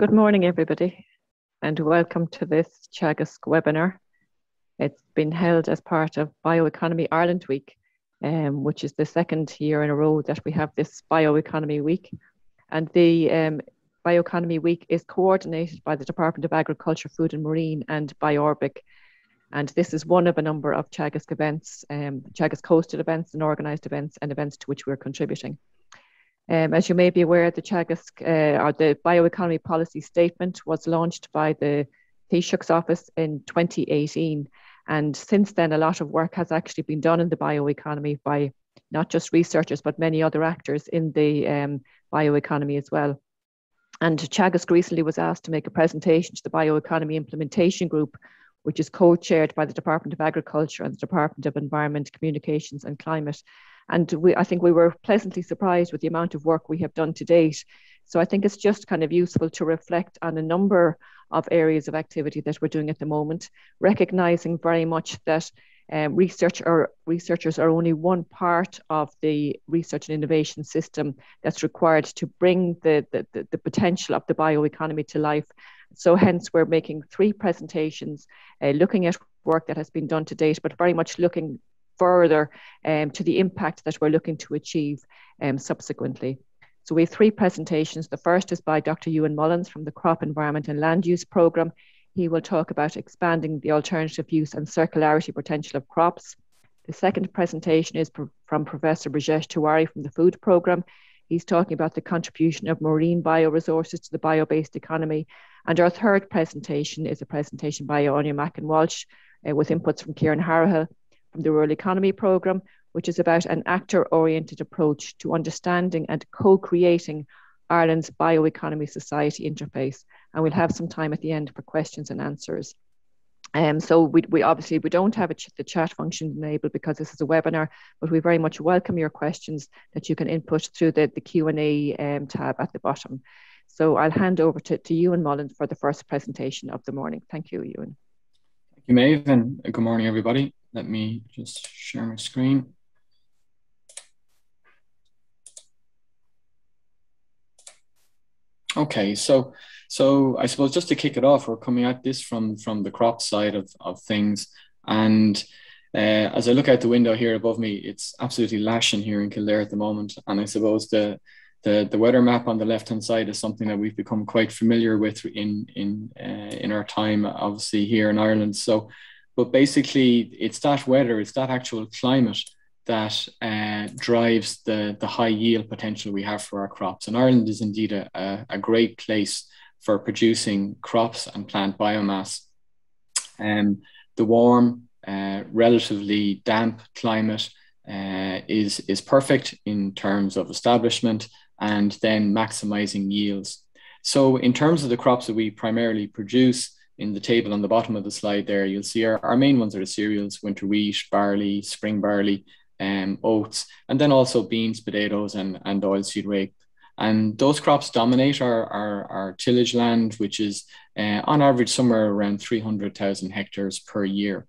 Good morning, everybody, and welcome to this Teagasc webinar. It's been held as part of Bioeconomy Ireland Week, which is the second year in a row that we have this Bioeconomy Week. And the Bioeconomy Week is coordinated by the Department of Agriculture, Food and Marine and BiOrbic. And this is one of a number of Teagasc events, Teagasc hosted events and organised events and events to which we're contributing. As you may be aware, the Teagasc, or the Bioeconomy Policy Statement was launched by the Taoiseach's office in 2018. And since then, a lot of work has actually been done in the bioeconomy by not just researchers, but many other actors in the bioeconomy as well. And Teagasc recently was asked to make a presentation to the Bioeconomy Implementation Group, which is co-chaired by the Department of Agriculture and the Department of Environment, Communications and Climate. And I think we were pleasantly surprised with the amount of work we have done to date. So I think it's just kind of useful to reflect on a number of areas of activity that we're doing at the moment, recognizing very much that researchers are only one part of the research and innovation system that's required to bring the potential of the bioeconomy to life. So hence we're making three presentations, looking at work that has been done to date, but very much looking further to the impact that we're looking to achieve subsequently. So we have three presentations. The first is by Dr. Ewen Mullins from the Crop Environment and Land Use Programme. He will talk about expanding the alternative use and circularity potential of crops. The second presentation is from Professor Brijesh Tiwari from the Food Programme. He's talking about the contribution of marine bioresources to the bio-based economy. And our third presentation is a presentation by Áine Macken Walsh with inputs from Kieran Harrahill from the Rural Economy Programme, which is about an actor-oriented approach to understanding and co-creating Ireland's bioeconomy society interface. And we'll have some time at the end for questions and answers. So we obviously, we don't have the chat function enabled because this is a webinar, but we very much welcome your questions that you can input through the Q&A tab at the bottom. So I'll hand over to Ewen Mullins for the first presentation of the morning. Thank you, Ewen. Thank you, Maeve, and good morning, everybody. Let me just share my screen. Okay, so I suppose just to kick it off, we're coming at this from the crop side of things. And as I look out the window here above me, it's absolutely lashing here in Kildare at the moment. And I suppose the weather map on the left-hand side is something that we've become quite familiar with in our time, obviously, here in Ireland. So, but basically, it's that weather, it's that actual climate that drives the high yield potential we have for our crops. And Ireland is indeed a great place for producing crops and plant biomass. The warm, relatively damp climate is perfect in terms of establishment and then maximizing yields. So in terms of the crops that we primarily produce, in the table on the bottom of the slide there, you'll see our main ones are the cereals, winter wheat, barley, spring barley, oats, and then also beans, potatoes, and oilseed rape. And those crops dominate our tillage land, which is on average somewhere around 300,000 hectares per year.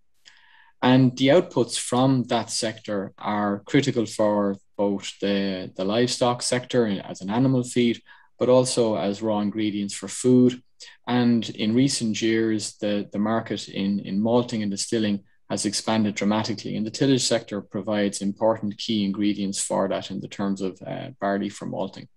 And the outputs from that sector are critical for both the livestock sector as an animal feed, but also as raw ingredients for food. And in recent years, the market in malting and distilling has expanded dramatically, and the tillage sector provides important key ingredients for that in the terms of barley for malting.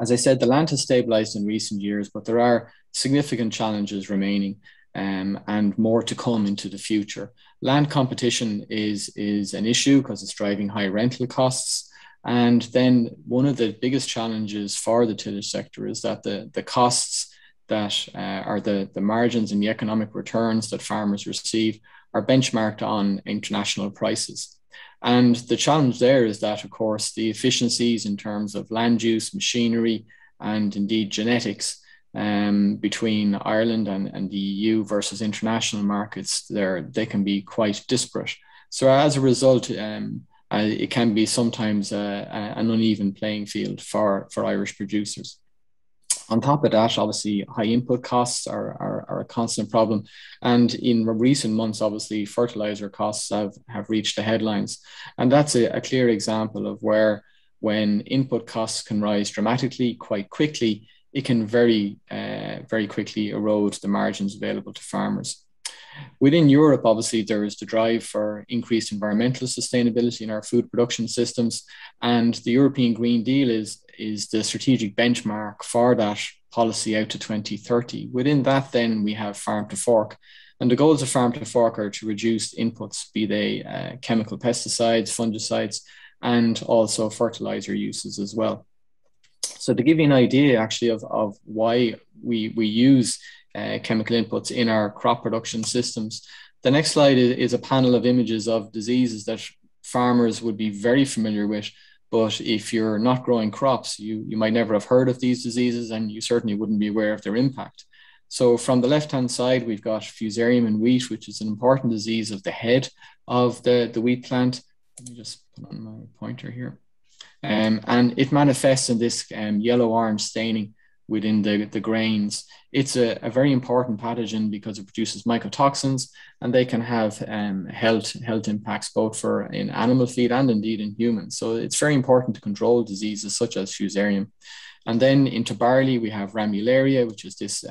As I said, the land has stabilized in recent years, but there are significant challenges remaining and more to come into the future. Land competition is an issue because it's driving high rental costs. And then one of the biggest challenges for the tillage sector is that the costs that are the margins and the economic returns that farmers receive are benchmarked on international prices. And the challenge there is that, of course, the efficiencies in terms of land use, machinery, and indeed genetics between Ireland and the EU versus international markets, they can be quite disparate. So as a result, it can be sometimes an uneven playing field for Irish producers. On top of that, obviously, high input costs are a constant problem. And in recent months, obviously, fertilizer costs have reached the headlines. And that's a clear example of when input costs can rise dramatically, quite quickly, it can very quickly erode the margins available to farmers. Within Europe, obviously, there is the drive for increased environmental sustainability in our food production systems, and the European Green Deal is the strategic benchmark for that policy out to 2030. Within that, then, we have farm to fork, and the goals of farm to fork are to reduce inputs, be they chemical pesticides, fungicides, and also fertilizer uses as well. So to give you an idea, actually, of why we use chemical inputs in our crop production systems, the next slide is a panel of images of diseases that farmers would be very familiar with. But if you're not growing crops, you might never have heard of these diseases, and you certainly wouldn't be aware of their impact. So from the left-hand side, we've got fusarium in wheat, which is an important disease of the head of the wheat plant. Let me just put on my pointer here. And it manifests in this yellow-orange staining within the grains. It's a very important pathogen because it produces mycotoxins, and they can have health impacts both in animal feed and indeed in humans. So it's very important to control diseases such as fusarium. And then into barley, we have ramularia, which is this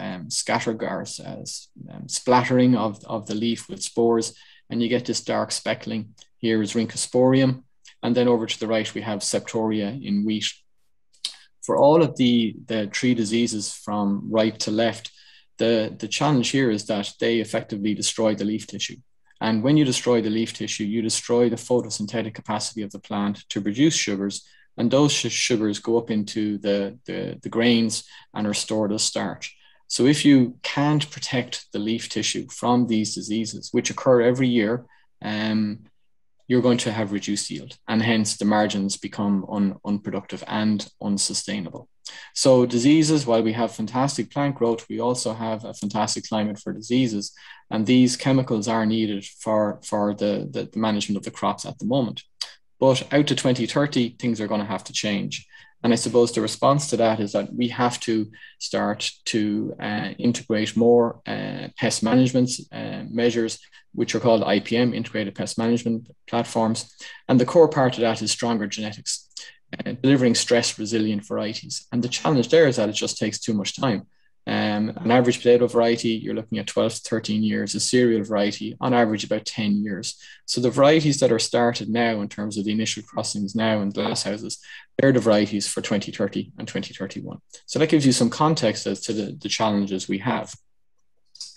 splattering of the leaf with spores, and you get this dark speckling. Here is rhynchosporium. And then over to the right, we have septoria in wheat. For all of the three diseases from right to left, the challenge here is that they effectively destroy the leaf tissue. And when you destroy the leaf tissue, you destroy the photosynthetic capacity of the plant to produce sugars. And those sugars go up into the grains and are stored as starch. So if you can't protect the leaf tissue from these diseases, which occur every year, you're going to have reduced yield, and hence the margins become unproductive and unsustainable. So diseases, while we have fantastic plant growth, we also have a fantastic climate for diseases. And these chemicals are needed for the management of the crops at the moment. But out to 2030, things are going to have to change. And I suppose the response to that is that we have to start to integrate more pest management measures, which are called IPM, Integrated Pest Management Platforms. And the core part of that is stronger genetics, delivering stress-resilient varieties. And the challenge there is that it just takes too much time. An average potato variety, you're looking at 12 to 13 years, a cereal variety, on average about 10 years. So the varieties that are started now in terms of the initial crossings now in glasshouses, they're the varieties for 2030 and 2031. So that gives you some context as to the challenges we have.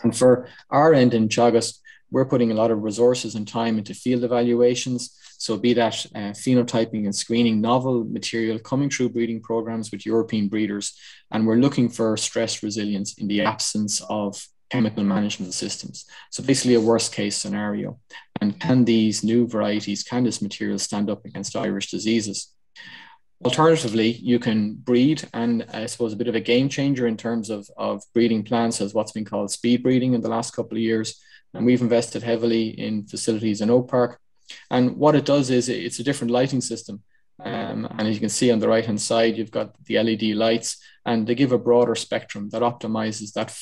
And for our end in Chagas, we're putting a lot of resources and time into field evaluations. So be that phenotyping and screening novel material coming through breeding programs with European breeders. And we're looking for stress resilience in the absence of chemical management systems. So basically a worst case scenario. And can these new varieties, can this material stand up against Irish diseases? Alternatively, you can breed, and I suppose a bit of a game changer in terms of breeding plants is what's been called speed breeding in the last couple of years. And we've invested heavily in facilities in Oak Park. And what it does is it's a different lighting system. And as you can see on the right-hand side, you've got the LED lights, and they give a broader spectrum that optimizes that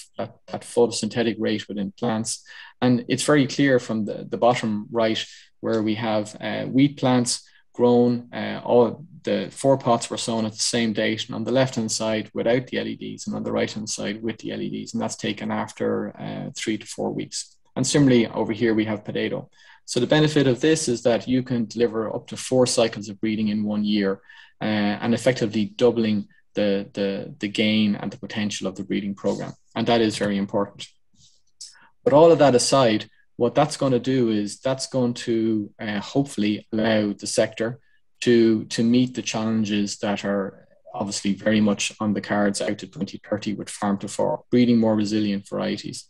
photosynthetic rate within plants. And it's very clear from the bottom right where we have wheat plants grown, all the four pots were sown at the same date, and on the left-hand side without the LEDs, and on the right-hand side with the LEDs, and that's taken after 3 to 4 weeks. And similarly, over here, we have potato. So the benefit of this is that you can deliver up to 4 cycles of breeding in 1 year, and effectively doubling the gain and the potential of the breeding program. And that is very important. But all of that aside, what that's going to do is that's going to hopefully allow the sector to meet the challenges that are obviously very much on the cards out to 2030 with farm to fork, breeding more resilient varieties.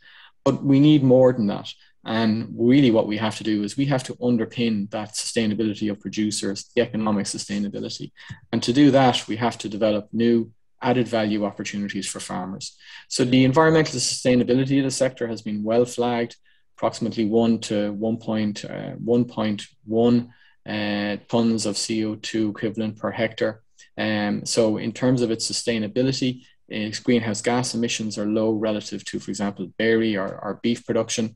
But we need more than that. And really what we have to do is we have to underpin that sustainability of producers, the economic sustainability. And to do that, we have to develop new added value opportunities for farmers. So the environmental sustainability of the sector has been well flagged, approximately 1 to 1.1 tons of CO2 equivalent per hectare. So in terms of its sustainability, its greenhouse gas emissions are low relative to, for example, dairy or beef production.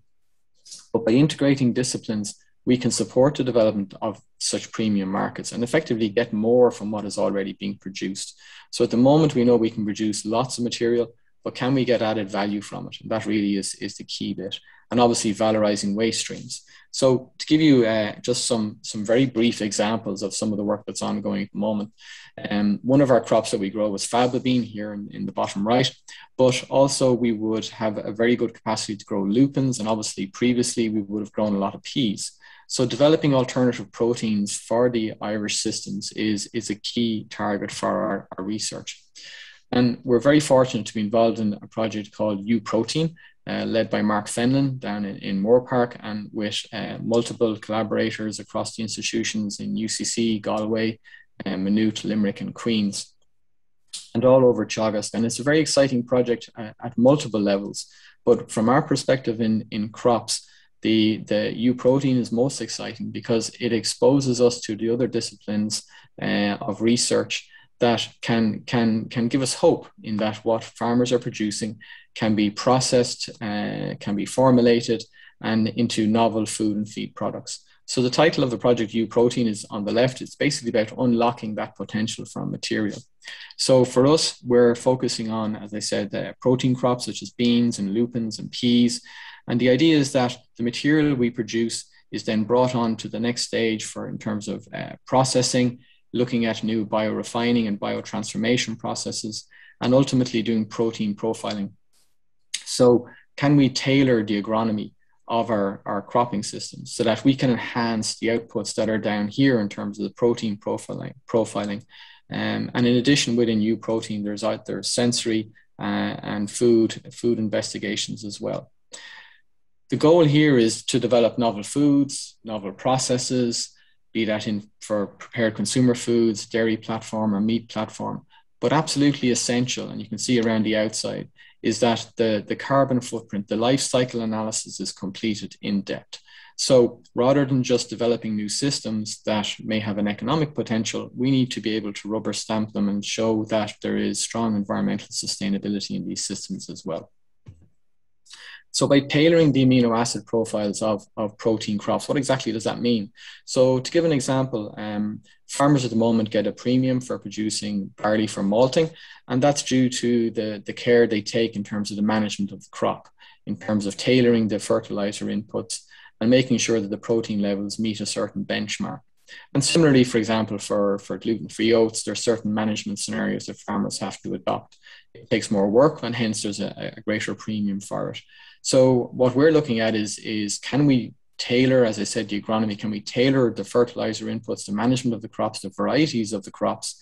But by integrating disciplines we can support the development of such premium markets and effectively get more from what is already being produced. So at the moment, we know we can produce lots of material, but can we get added value from it? And that really is the key bit. And obviously valorising waste streams. So to give you just some very brief examples of some of the work that's ongoing at the moment, one of our crops that we grow was faba bean here in the bottom right, but also we would have a very good capacity to grow lupins, and obviously previously we would have grown a lot of peas. So developing alternative proteins for the Irish systems is a key target for our research. And we're very fortunate to be involved in a project called uProtein, led by Mark Fenlon down in Moore Park, and with multiple collaborators across the institutions in UCC, Galway, Maynooth, Limerick and Queens, and all over Chagas. And it's a very exciting project at multiple levels. But from our perspective in crops, the uProtein is most exciting because it exposes us to the other disciplines of research that can give us hope in that what farmers are producing can be processed, can be formulated and into novel food and feed products. So the title of the project uProtein is on the left. It's basically about unlocking that potential from material. So for us, we're focusing on, as I said, protein crops such as beans and lupins and peas. And the idea is that the material we produce is then brought on to the next stage for in terms of processing, looking at new biorefining and biotransformation processes, and ultimately doing protein profiling. So can we tailor the agronomy of our cropping systems so that we can enhance the outputs that are down here in terms of the protein profiling. And in addition, within uProtein, there's sensory and food investigations as well. The goal here is to develop novel foods, novel processes, be that in for prepared consumer foods, dairy platform or meat platform, but absolutely essential, and you can see around the outside, is that the carbon footprint, the life cycle analysis is completed in depth. So rather than just developing new systems that may have an economic potential, we need to be able to rubber stamp them and show that there is strong environmental sustainability in these systems as well. So by tailoring the amino acid profiles of protein crops, what exactly does that mean? So to give an example, farmers at the moment get a premium for producing barley for malting, and that's due to the care they take in terms of the management of the crop, in terms of tailoring the fertilizer inputs and making sure that the protein levels meet a certain benchmark. And similarly, for example, for gluten-free oats, there are certain management scenarios that farmers have to adopt. It takes more work, and hence there's a greater premium for it. So what we're looking at is can we tailor, as I said, the agronomy, can we tailor the fertilizer inputs, the management of the crops, the varieties of the crops,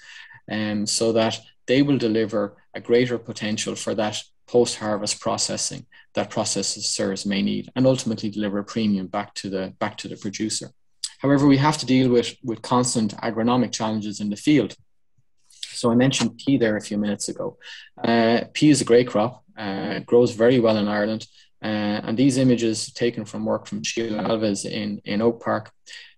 so that they will deliver a greater potential for that post-harvest processing that processors may need, and ultimately deliver a premium back to the producer. However, we have to deal with constant agronomic challenges in the field. So I mentioned pea there a few minutes ago. Pea is a great crop, grows very well in Ireland. And these images taken from work from Sheila Alves in Oak Park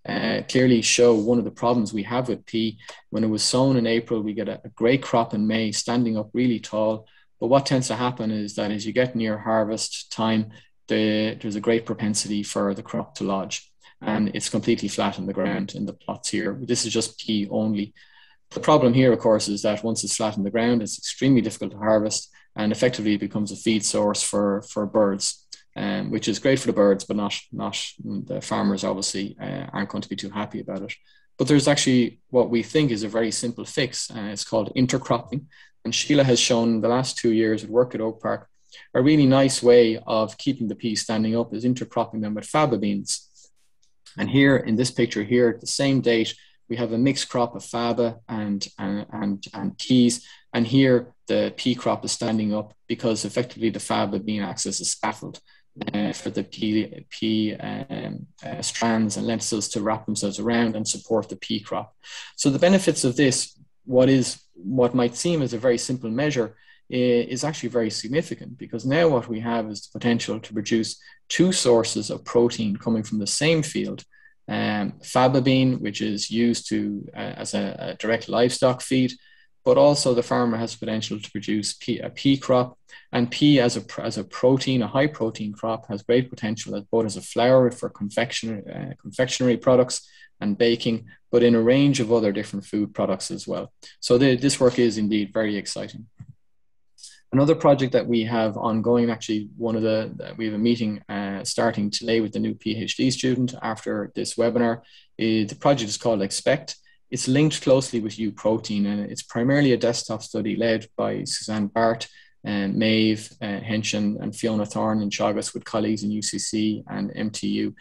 clearly show one of the problems we have with pea. When it was sown in April, we get a great crop in May, standing up really tall. But what tends to happen is that as you get near harvest time, there's a great propensity for the crop to lodge. And it's completely flat on the ground in the plots here. This is just pea only. The problem here, of course, is that once it's flat on the ground, it's extremely difficult to harvest, and effectively it becomes a feed source for birds, which is great for the birds, but not the farmers obviously aren't going to be too happy about it. But there's actually what we think is a very simple fix, and it's called intercropping. And Sheila has shown the last 2 years at work at Oak Park, a really nice way of keeping the peas standing up is intercropping them with faba beans. And here in this picture here, at the same date, we have a mixed crop of faba and peas, and here the pea crop is standing up because effectively the faba bean acts as a scaffold for the pea strands and lenticels to wrap themselves around and support the pea crop. So the benefits of this, what might seem as a very simple measure, is actually very significant, because now what we have is the potential to produce two sources of protein coming from the same field. Faba bean, which is used as a direct livestock feed, but also the farmer has the potential to produce a pea crop, and pea as a high protein crop has great potential both as a flour for confectionery products and baking, but in a range of other different food products as well. So this work is indeed very exciting. Another project that we have ongoing, actually, we have a meeting starting today with the new PhD student after this webinar. The project is called EXPECT. It's linked closely with uProtein, and it's primarily a desktop study led by Suzanne Barth, Maeve, Henshin, and Fiona Thorne in Chagas with colleagues in UCC and MTU.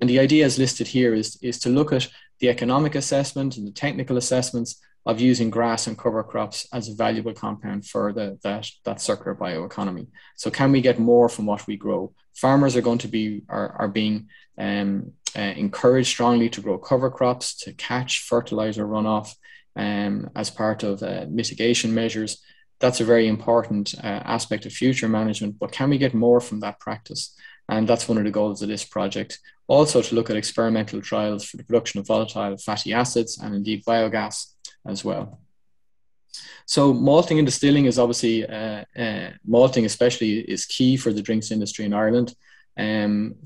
And the idea as listed here is to look at the economic assessment and the technical assessments of using grass and cover crops as a valuable compound for that circular bioeconomy. So can we get more from what we grow? Farmers are going to be, are being encouraged strongly to grow cover crops, to catch fertilizer runoff as part of mitigation measures. That's a very important aspect of future management, but can we get more from that practice? And that's one of the goals of this project. Also to look at experimental trials for the production of volatile fatty acids and indeed biogas as well. So malting and distilling is obviously, malting especially is key for the drinks industry in Ireland.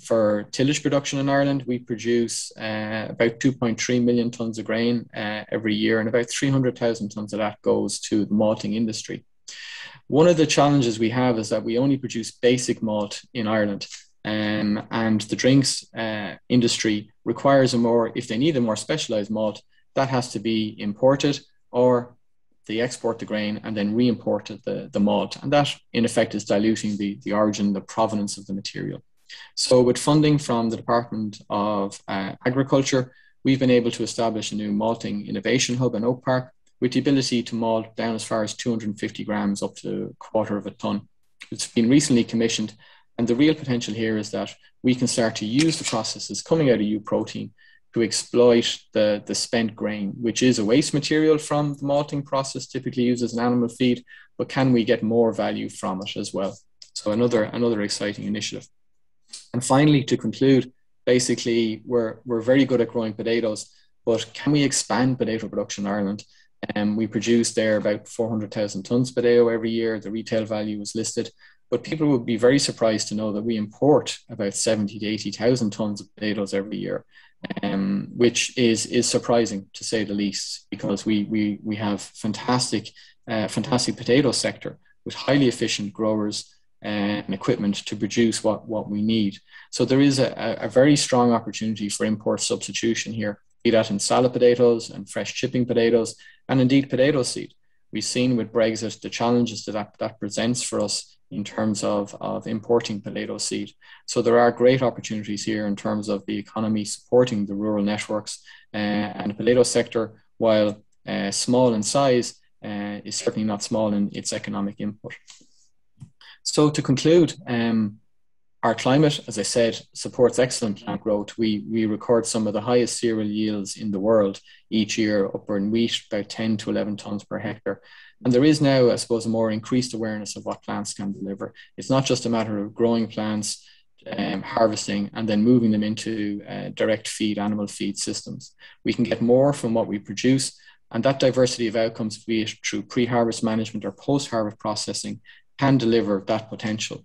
For tillage production in Ireland, we produce about 2.3 million tonnes of grain every year, and about 300,000 tonnes of that goes to the malting industry. One of the challenges we have is that we only produce basic malt in Ireland. And the drinks industry requires if they need a more specialised malt, that has to be imported, or they export the grain and then re-import the malt. And that, in effect, is diluting the origin, the provenance of the material. So with funding from the Department of Agriculture, we've been able to establish a new malting innovation hub in Oak Park with the ability to malt down as far as 250 grams up to a quarter of a tonne. It's been recently commissioned, and the real potential here is that we can start to use the processes coming out of uProtein to exploit the spent grain, which is a waste material from the malting process, typically used as an animal feed, but can we get more value from it as well? So another exciting initiative. And finally, to conclude, basically, we're very good at growing potatoes, but can we expand potato production in Ireland? We produce there about 400,000 tonnes of potato every year. The retail value was listed, but people would be very surprised to know that we import about 70,000 to 80,000 tonnes of potatoes every year. Which is surprising, to say the least, because we have fantastic potato sector with highly efficient growers and equipment to produce what we need. So there is a very strong opportunity for import substitution here, be that in salad potatoes and fresh chipping potatoes, and indeed potato seed. We've seen with Brexit the challenges that presents for us in terms of importing potato seed. So there are great opportunities here in terms of the economy supporting the rural networks and the potato sector, while small in size, is certainly not small in its economic input. So to conclude, our climate, as I said, supports excellent plant growth. We record some of the highest cereal yields in the world each year, upward in wheat, about 10 to 11 tonnes per hectare. And there is now, I suppose, a more increased awareness of what plants can deliver. It's not just a matter of growing plants, harvesting, and then moving them into direct feed, animal feed systems. We can get more from what we produce, and that diversity of outcomes, be it through pre-harvest management or post-harvest processing, can deliver that potential.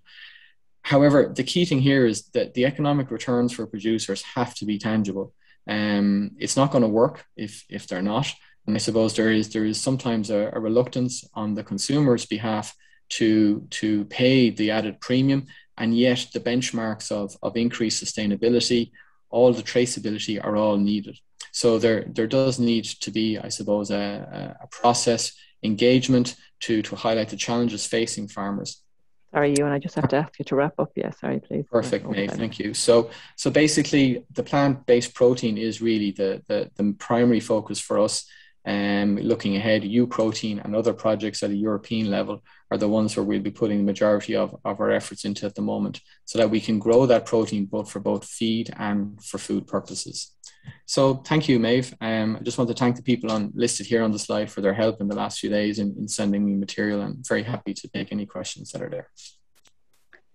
However, the key thing here is that the economic returns for producers have to be tangible. It's not going to work if they're not. And I suppose there is sometimes a reluctance on the consumer's behalf to pay the added premium. And yet the benchmarks of increased sustainability, all the traceability are all needed. So there does need to be, I suppose, a process engagement to highlight the challenges facing farmers. Sorry, Ewen, I just have to ask you to wrap up. Yeah, sorry, please. Perfect, Maeve, thank you. So basically, the plant-based protein is really the primary focus for us. Looking ahead, uProtein and other projects at a European level are the ones where we'll be putting the majority of our efforts into at the moment, so that we can grow that protein both for both feed and for food purposes. So thank you, Maeve. I just want to thank the people listed here on the slide for their help in the last few days in sending me material. I'm very happy to take any questions that are there.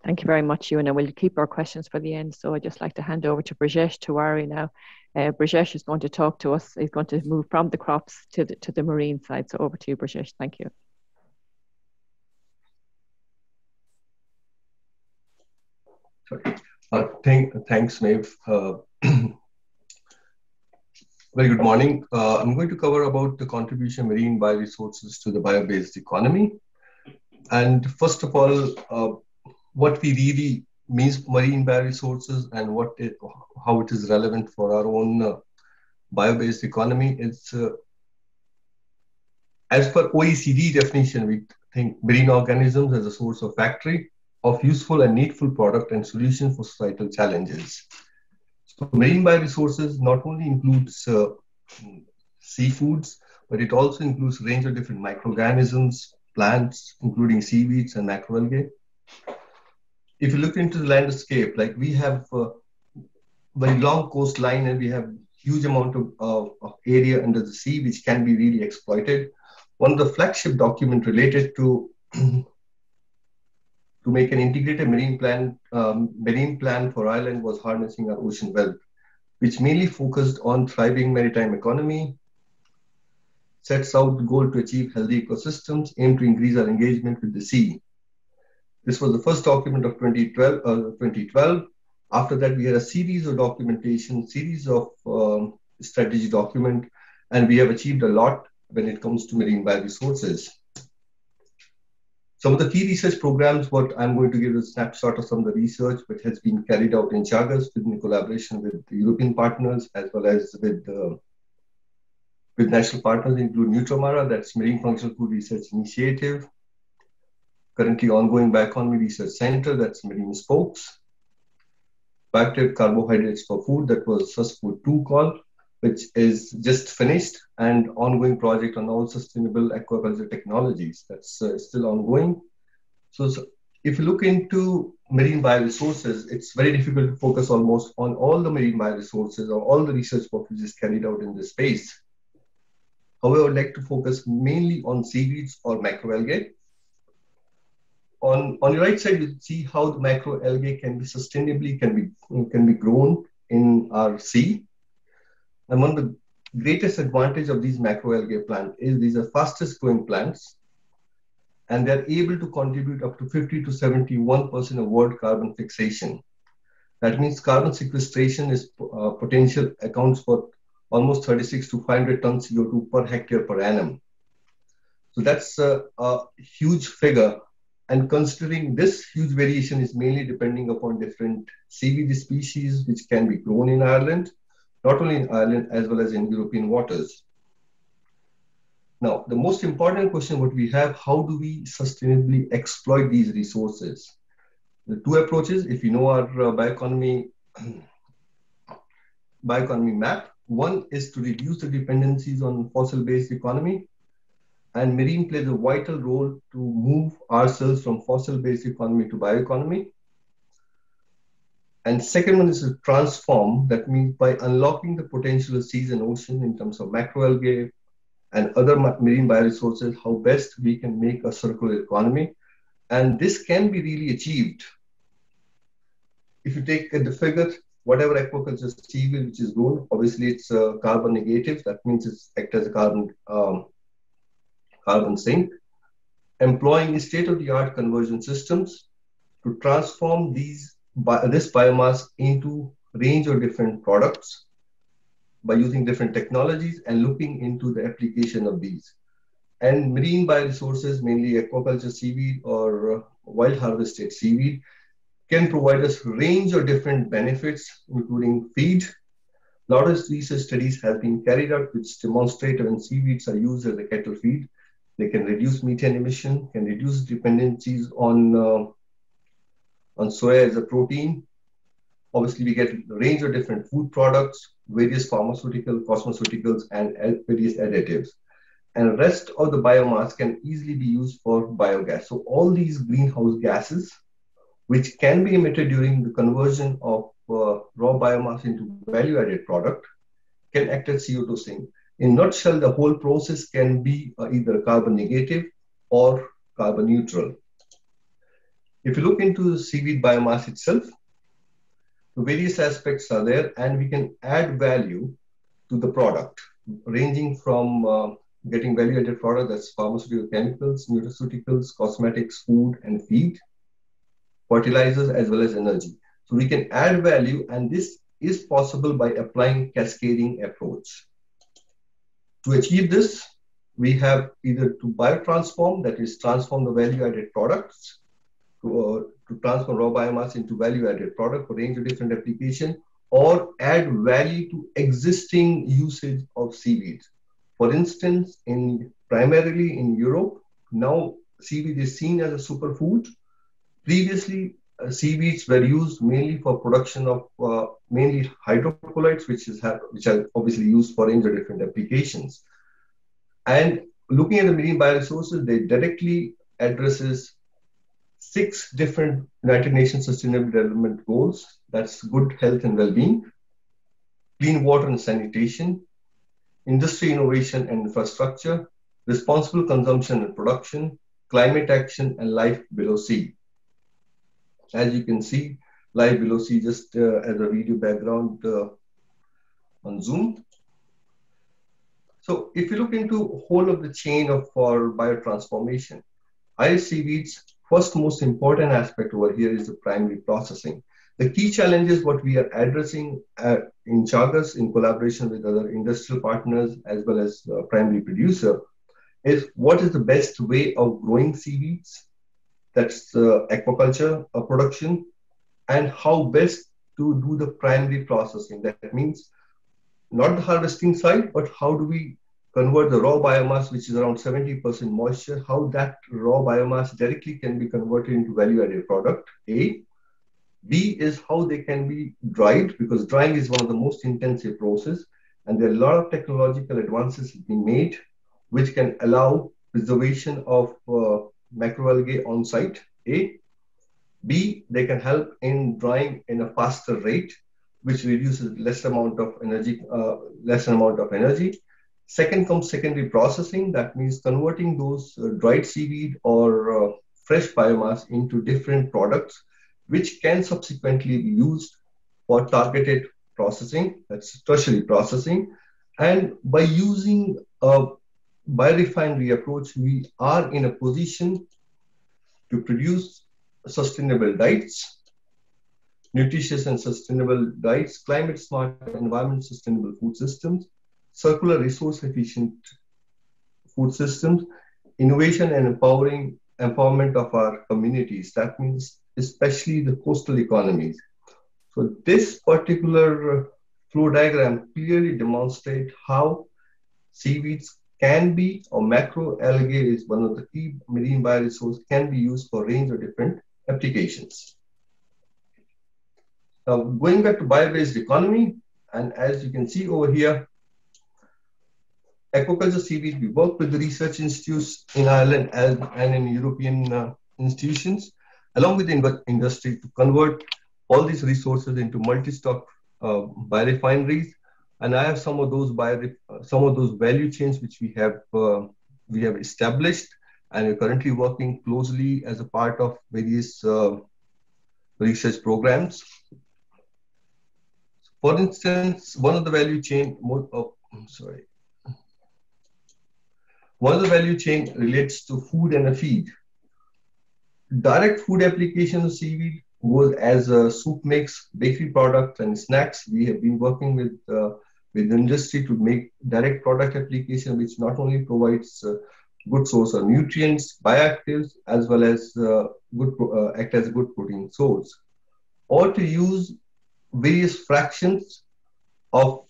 Thank you very much, Ewen. And we'll keep our questions for the end. So I'd just like to hand over to Brijesh Tiwari now, Brijesh is going to talk to us. He's going to move from the crops to the marine side. So over to you, Brijesh. Thank you. Sorry. Thanks, Maeve. Very good morning. I'm going to cover about the contribution of marine bioresources to the bio-based economy. And first of all, what we really means marine bioresources and what it, how it is relevant for our own bio-based economy. It's as per OECD definition, we think marine organisms as a source of factory of useful and needful product and solution for societal challenges. So marine bioresources not only includes seafoods, but it also includes a range of different microorganisms, plants, including seaweeds and macroalgae. If you look into the landscape, like we have very long coastline and we have huge amount of area under the sea which can be really exploited. One of the flagship document related to make an integrated marine plan for Ireland was Harnessing Our Ocean Wealth, which mainly focused on thriving maritime economy, sets out the goal to achieve healthy ecosystems, aim to increase our engagement with the sea. This was the first document of 2012. After that, we had a series of documentation, series of strategy document, and we have achieved a lot when it comes to marine bioresources. Some of the key research programs, what I'm going to give a snapshot of some of the research which has been carried out in Chagas in collaboration with the European partners, as well as with national partners, include NutraMara, that's Marine Functional Food Research Initiative, currently ongoing Bioeconomy Research Center, that's Marine Spokes, Bioactive Carbohydrates for Food, that was SUSFood2 call, which is just finished, and ongoing project on all sustainable aquaculture technologies, that's still ongoing. So if you look into marine bioresources, it's very difficult to focus almost on all the marine bioresources or all the research work which is carried out in this space. However, I would like to focus mainly on seaweeds or macroalgae. On your right side, you see how the macroalgae can be sustainably can be grown in our sea. And one of the greatest advantage of these macroalgae plants is these are fastest growing plants, and they're able to contribute up to 50 to 71% of world carbon fixation. That means carbon sequestration is potential accounts for almost 36 to 500 tons CO2 per hectare per annum. So that's a huge figure. And considering this huge variation is mainly depending upon different seaweed species which can be grown in Ireland, not only in Ireland as well as in European waters. Now, the most important question what we have, how do we sustainably exploit these resources? The two approaches, if you know our bioeconomy map, one is to reduce the dependencies on fossil-based economy. And marine plays a vital role to move ourselves from fossil-based economy to bioeconomy. And second one is to transform. That means by unlocking the potential of seas and ocean in terms of macroalgae and other marine bioresources, how best we can make a circular economy. And this can be really achieved. If you take the figure, whatever aquaculture seaweed which is grown, obviously it's carbon negative. That means it's act as a carbon sink, employing state-of-the-art conversion systems to transform this biomass into a range of different products by using different technologies and looking into the application of these. And marine bioresources, mainly aquaculture seaweed or wild harvested seaweed, can provide us a range of different benefits, including feed. A lot of research studies have been carried out which demonstrate when seaweeds are used as a cattle feed, they can reduce methane emission, can reduce dependencies on soya as a protein. Obviously, we get a range of different food products, various cosmeceuticals, and various additives. And the rest of the biomass can easily be used for biogas. So all these greenhouse gases, which can be emitted during the conversion of raw biomass into value-added product, can act as CO2 sink. In a nutshell, the whole process can be either carbon negative or carbon neutral. If you look into the seaweed biomass itself, So various aspects are there, and we can add value to the product, ranging from getting value-added products, that's pharmaceutical chemicals, nutraceuticals, cosmetics, food and feed, fertilizers, as well as energy. So we can add value, and this is possible by applying cascading approach. To achieve this, we have either to biotransform, that is transform the value-added products, to transform raw biomass into value-added product for a range of different applications, or add value to existing usage of seaweed. For instance, primarily in Europe, now seaweed is seen as a superfood. Previously, seaweeds were used mainly for production of mainly hydrocolloids, which are obviously used for a range of different applications. And looking at the marine bioresources, they directly addresses 6 different United Nations Sustainable Development Goals. That's good health and well-being, clean water and sanitation, industry innovation and infrastructure, responsible consumption and production, climate action, and life below sea. As you can see, life below sea, just as a video background on Zoom. So if you look into the whole of the chain for biotransformation, seaweeds, first most important aspect over here is the primary processing. The key challenges what we are addressing in Chagas in collaboration with other industrial partners as well as primary producer is what is the best way of growing seaweeds, that's aquaculture production, and how best to do the primary processing. That means not the harvesting side, but how do we convert the raw biomass, which is around 70% moisture, how that raw biomass directly can be converted into value-added product, A. B is how they can be dried, because drying is one of the most intensive process, and there are a lot of technological advances being made, which can allow preservation of macroalgae on site, A. B, they can help in drying in a faster rate, which reduces less amount of energy. Second comes secondary processing. That means converting those dried seaweed or fresh biomass into different products, which can subsequently be used for targeted processing, that's tertiary processing. And by using a biorefinery approach, we are in a position to produce sustainable diets, nutritious and sustainable diets, climate smart, environment sustainable food systems, circular resource efficient food systems, innovation and empowerment of our communities. That means especially the coastal economies. So this particular flow diagram clearly demonstrates how seaweeds can be, or macroalgae is one of the key marine bioresource, can be used for a range of different applications. Now going back to bio-based economy, and as you can see over here, aquaculture seaweed, we work with the research institutes in Ireland and in European institutions, along with the industry to convert all these resources into multi-stock biorefineries. And I have some of those value chains which we have established, and we're currently working closely as a part of various research programs. For instance, one of the value chain relates to food and a feed. Direct food application of seaweed goes as a soup mix, bakery products, and snacks. We have been working with industry to make direct product application, which not only provides good source of nutrients, bioactives, as well as act as a good protein source, or to use various fractions of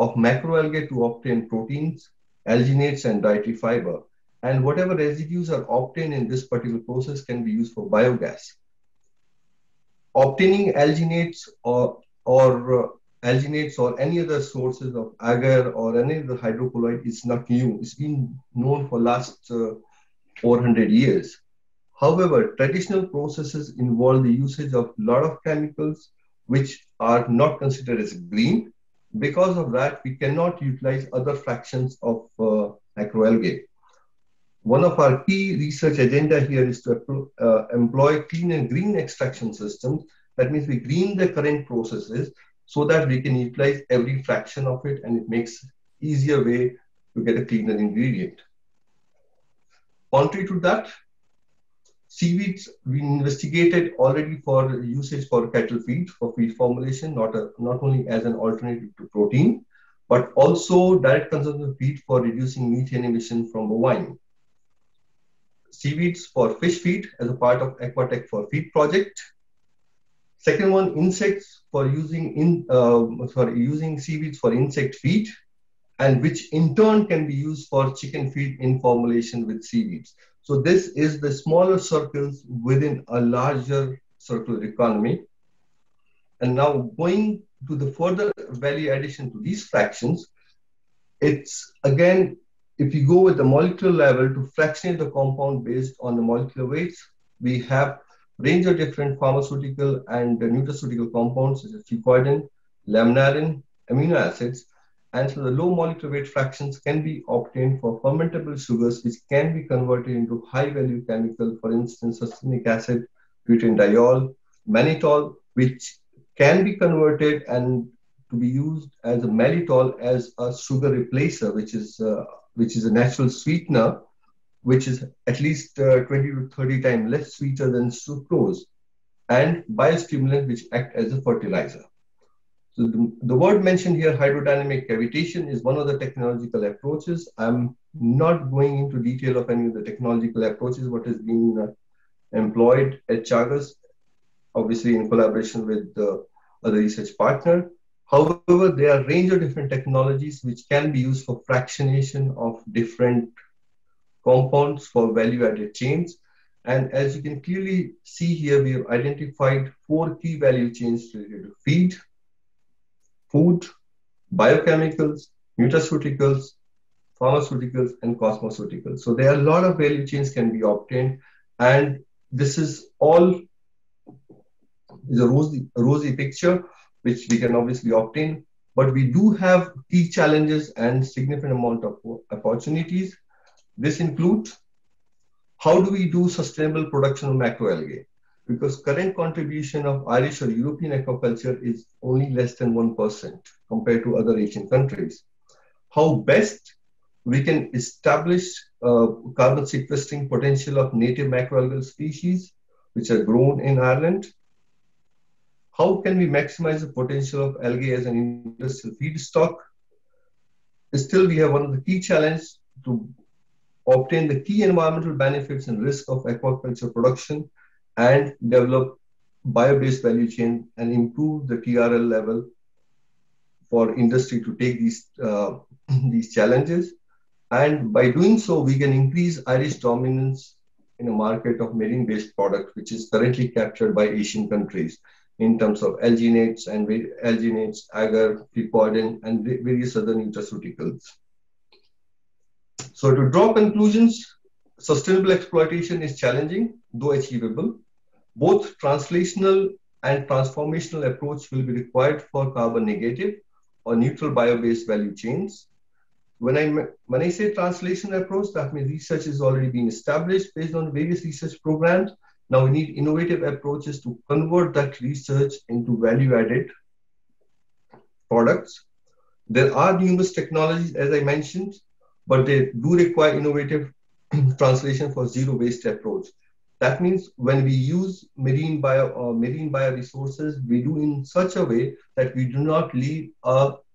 macroalgae to obtain proteins, alginates, and dietary fiber. And whatever residues are obtained in this particular process can be used for biogas. Obtaining alginates or any other sources of agar or any other hydrocolloid is not new. It's been known for last 400 years. However, traditional processes involve the usage of a lot of chemicals which are not considered as green. Because of that, we cannot utilize other fractions of macroalgae. One of our key research agenda here is to employ clean and green extraction systems That means we green the current processes so that we can utilize every fraction of it, and it makes easier way to get a cleaner ingredient. Contrary to that, seaweeds we investigated already for usage for cattle feed, for feed formulation, not only as an alternative to protein, but also direct consumption of feed for reducing methane emission from bovine. Seaweeds for fish feed as a part of Aquatech for feed project. Second one, insects for using seaweeds for insect feed, and which in turn can be used for chicken feed in formulation with seaweeds. So this is the smaller circles within a larger circular economy. And now going to the further value addition to these fractions, it's again, if you go with the molecular level to fractionate the compound based on the molecular weights, we have range of different pharmaceutical and nutraceutical compounds such as fucoidin, laminarin, amino acids, and so the low molecular weight fractions can be obtained for fermentable sugars, which can be converted into high-value chemical, for instance, succinic acid, butanediol, mannitol, which can be converted and to be used as a mannitol as a sugar replacer, which is a natural sweetener, which is at least 20 to 30 times less sweeter than sucrose, and biostimulants which act as a fertilizer. So the word mentioned here, hydrodynamic cavitation, is one of the technological approaches. I'm not going into detail of any of the technological approaches, what is being employed at Chagas, obviously in collaboration with the other research partner. However, there are a range of different technologies which can be used for fractionation of different compounds for value-added chains. And as you can clearly see here, we have identified 4 key value chains related to feed, food, biochemicals, nutraceuticals, pharmaceuticals, and cosmeceuticals. So there are a lot of value chains can be obtained. And this is all the rosy picture, which we can obviously obtain. But we do have key challenges and significant amount of opportunities. This includes how do we do sustainable production of macroalgae? Because current contribution of Irish or European aquaculture is only less than 1% compared to other Asian countries. How best we can establish carbon sequestering potential of native macroalgal species which are grown in Ireland. How can we maximize the potential of algae as an industrial feedstock? Still, we have one of the key challenges to obtain the key environmental benefits and risk of aquaculture production and develop bio-based value chain and improve the TRL level for industry to take these challenges. And by doing so, we can increase Irish dominance in a market of marine-based products, which is currently captured by Asian countries in terms of alginates, agar, fucoidin, and various other nutraceuticals. So to draw conclusions, sustainable exploitation is challenging, though achievable. Both translational and transformational approach will be required for carbon negative or neutral bio-based value chains. When I say translational approach, that means research has already been established based on various research programs. Now we need innovative approaches to convert that research into value-added products. There are numerous technologies, as I mentioned, but they do require innovative translation for zero-waste approach. That means when we use marine bioresources, we do in such a way that we do not leave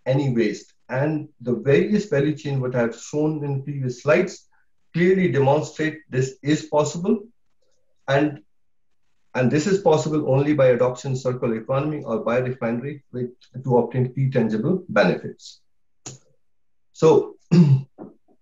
any waste. And the various value chain what I have shown in previous slides clearly demonstrate this is possible. And this is possible only by adoption circular economy or biorefinery to obtain key tangible benefits. So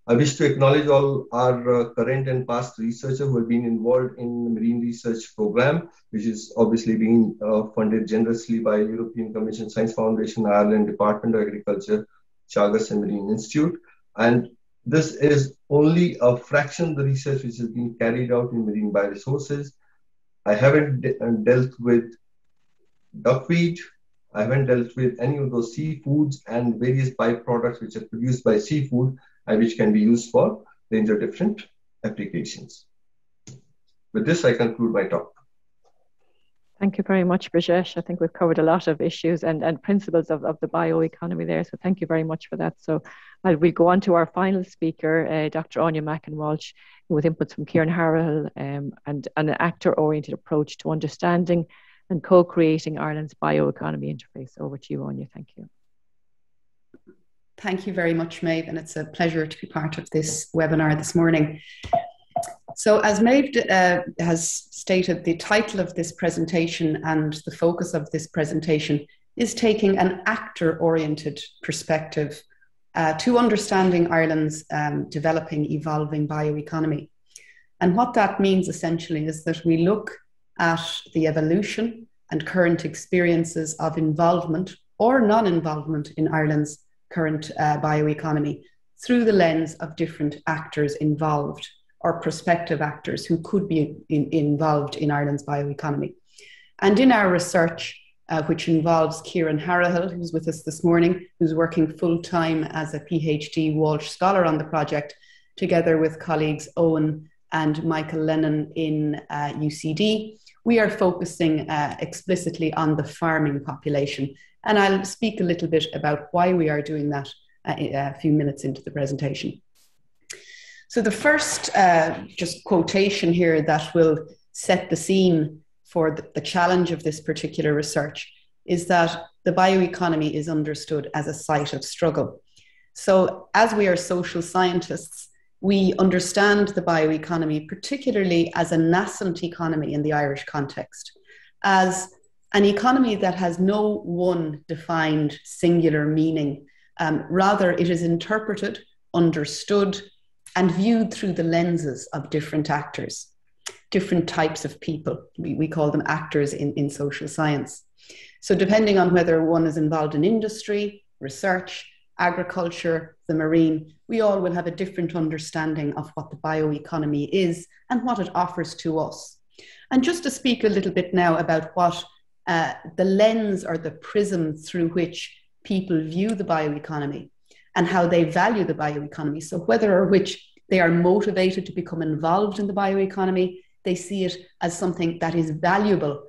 I wish to acknowledge all our current and past researchers who have been involved in the marine research program, which is obviously being funded generously by European Commission, Science Foundation, Ireland, Department of Agriculture, Chagas and Marine Institute. And this is only a fraction of the research which is being carried out in marine bioresources. I haven't dealt with duckweed. I haven't dealt with any of those seafoods and various byproducts which are produced by seafood and which can be used for a range of different applications. With this, I conclude my talk. Thank you very much, Brijesh. I think we've covered a lot of issues and principles of the bioeconomy there. So thank you very much for that. So we'll go on to our final speaker, Dr. Áine Macken Walsh, with inputs from Kieran Harrahill and an actor-oriented approach to understanding and co-creating Ireland's bioeconomy interface. Over to you, Áine. Thank you. Thank you very much, Maeve, and it's a pleasure to be part of this webinar this morning. So as Maeve has stated, the title of this presentation and the focus of this presentation is taking an actor-oriented perspective to understanding Ireland's developing, evolving bioeconomy. And what that means essentially is that we look at the evolution and current experiences of involvement or non-involvement in Ireland's current bioeconomy through the lens of different actors involved, or prospective actors who could be involved in Ireland's bioeconomy. And in our research, which involves Kieran Harrahill, who's with us this morning, who's working full-time as a PhD Walsh Scholar on the project, together with colleagues Owen and Michael Lennon in UCD, we are focusing explicitly on the farming population. And I'll speak a little bit about why we are doing that a few minutes into the presentation. So the first just quotation here that will set the scene for the challenge of this particular research is that the bioeconomy is understood as a site of struggle. So as we are social scientists, we understand the bioeconomy particularly as a nascent economy in the Irish context, as an economy that has no one defined singular meaning. Rather, it is interpreted, understood, and viewed through the lenses of different actors, different types of people. We call them actors in social science. So depending on whether one is involved in industry, research, agriculture, the marine, we all will have a different understanding of what the bioeconomy is and what it offers to us. And just to speak a little bit now about what the lens or the prism through which people view the bioeconomy and how they value the bioeconomy. So whether or which they are motivated to become involved in the bioeconomy, they see it as something that is valuable,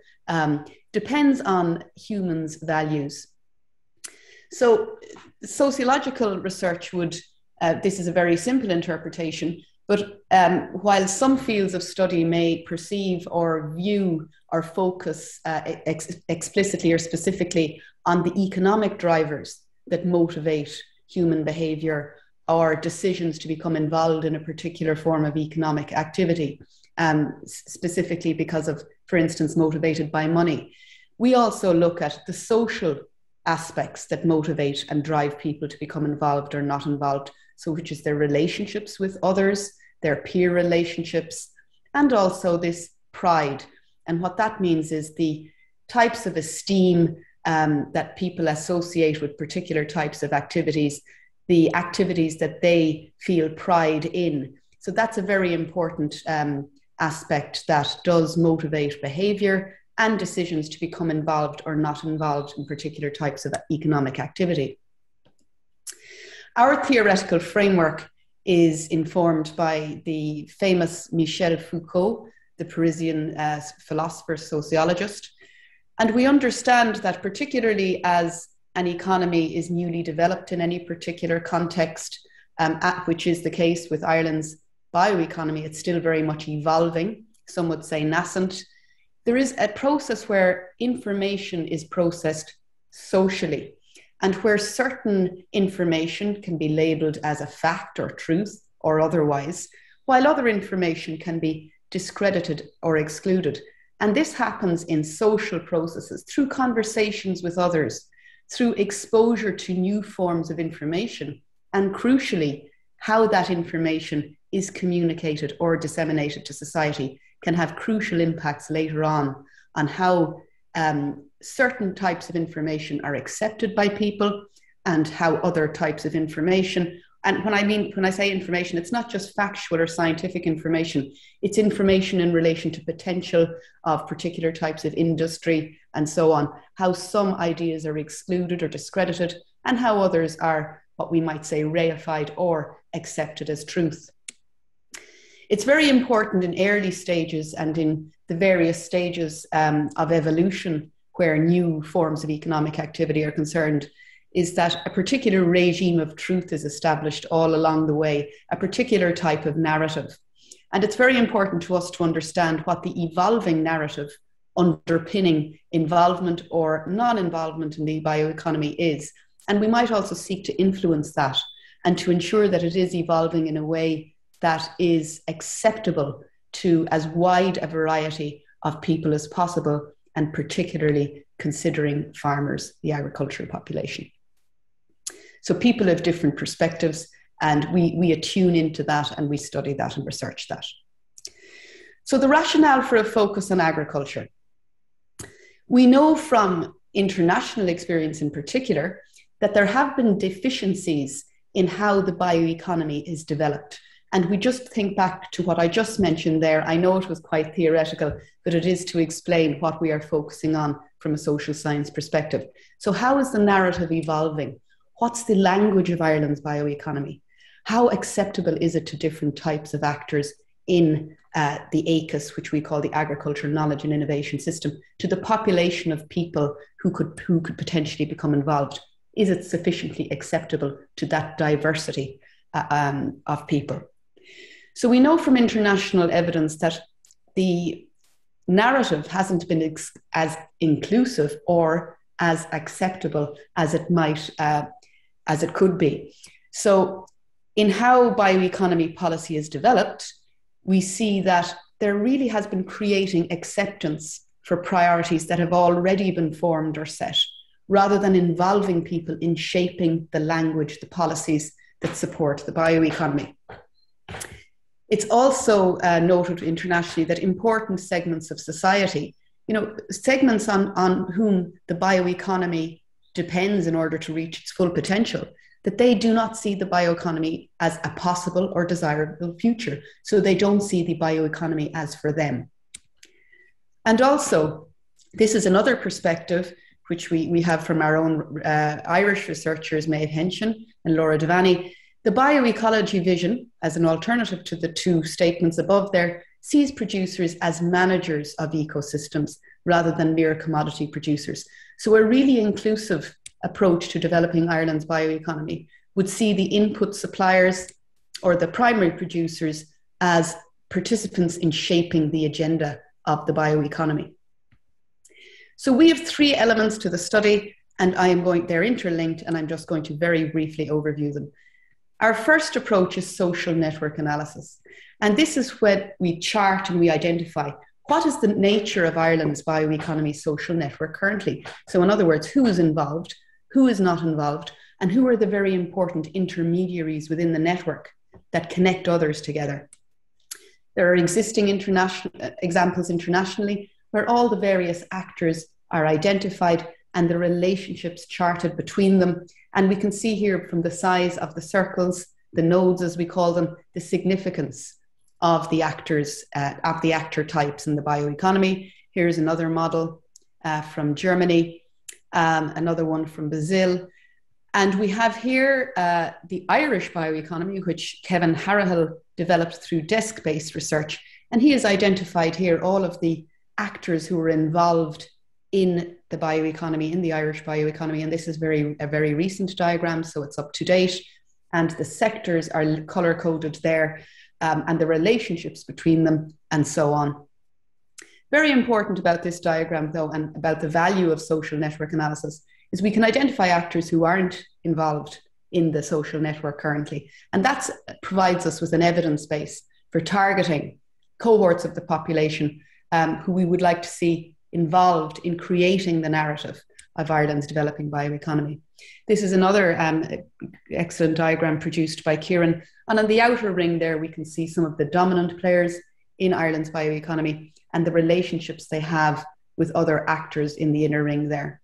depends on humans' values. So sociological research would, this is a very simple interpretation, but while some fields of study may perceive or view or focus explicitly or specifically on the economic drivers that motivate human behavior or decisions to become involved in a particular form of economic activity, specifically because of, for instance, motivated by money. We also look at the social aspects that motivate and drive people to become involved or not involved, so which is their relationships with others, their peer relationships, and also this pride. And what that means is the types of esteem that people associate with particular types of activities, the activities that they feel pride in. So that's a very important aspect that does motivate behavior and decisions to become involved or not involved in particular types of economic activity. Our theoretical framework is informed by the famous Michel Foucault, the Parisian philosopher sociologist. And we understand that particularly as an economy is newly developed in any particular context, which is the case with Ireland's bioeconomy, it's still very much evolving, some would say nascent. There is a process where information is processed socially and where certain information can be labeled as a fact or truth or otherwise, while other information can be discredited or excluded. And this happens in social processes, through conversations with others, through exposure to new forms of information, and crucially, how that information is communicated or disseminated to society can have crucial impacts later on how certain types of information are accepted by people and how other types of information, and when I say information, it's not just factual or scientific information. It's information in relation to potential of particular types of industry and so on, how some ideas are excluded or discredited and how others are what we might say reified or accepted as truth. It's very important in early stages and in the various stages of evolution where new forms of economic activity are concerned, is that a particular regime of truth is established all along the way, a particular type of narrative. And it's very important to us to understand what the evolving narrative underpinning involvement or non-involvement in the bioeconomy is. And we might also seek to influence that and to ensure that it is evolving in a way that is acceptable to as wide a variety of people as possible, and particularly considering farmers, the agricultural population. So people have different perspectives, and we attune into that, and we study that and research that. So the rationale for a focus on agriculture. We know from international experience in particular that there have been deficiencies in how the bioeconomy is developed. And we just think back to what I just mentioned there. I know it was quite theoretical, but it is to explain what we are focusing on from a social science perspective. So how is the narrative evolving? What's the language of Ireland's bioeconomy? How acceptable is it to different types of actors in the ACIS, which we call the Agricultural Knowledge and Innovation System, to the population of people who could potentially become involved? Is it sufficiently acceptable to that diversity of people? So we know from international evidence that the narrative hasn't been as inclusive or as acceptable as it might, as it could be. So in how bioeconomy policy is developed, we see that there really has been creating acceptance for priorities that have already been formed or set, rather than involving people in shaping the language, the policies that support the bioeconomy. It's also noted internationally that important segments of society, you know, segments on whom the bioeconomy depends in order to reach its full potential, that they do not see the bioeconomy as a possible or desirable future. So they don't see the bioeconomy as for them. And also, this is another perspective which we have from our own Irish researchers, Maeve Henshin and Laura Devaney. The bioecology vision, as an alternative to the two statements above there, sees producers as managers of ecosystems rather than mere commodity producers. So a really inclusive approach to developing Ireland's bioeconomy would see the input suppliers or the primary producers as participants in shaping the agenda of the bioeconomy. So we have three elements to the study, and they're interlinked, and I'm just going to very briefly overview them. Our first approach is social network analysis. And this is where we chart and we identify what is the nature of Ireland's bioeconomy social network currently. So in other words, who is involved, who is not involved, and who are the very important intermediaries within the network that connect others together. There are existing examples internationally where all the various actors are identified and the relationships charted between them. And we can see here from the size of the circles, the nodes as we call them, the significance of the actors, of the actor types in the bioeconomy. Here's another model from Germany, another one from Brazil. And we have here the Irish bioeconomy, which Kieran Harrahill developed through desk-based research. And he has identified here all of the actors who were involved in the bioeconomy, in the Irish bioeconomy, and this is a very recent diagram, so it's up to date, and the sectors are color-coded there, and the relationships between them, and so on. Very important about this diagram, though, and about the value of social network analysis, is we can identify actors who aren't involved in the social network currently, and that provides us with an evidence base for targeting cohorts of the population who we would like to see involved in creating the narrative of Ireland's developing bioeconomy. This is another excellent diagram produced by Kieran. And on the outer ring there, we can see some of the dominant players in Ireland's bioeconomy and the relationships they have with other actors in the inner ring there.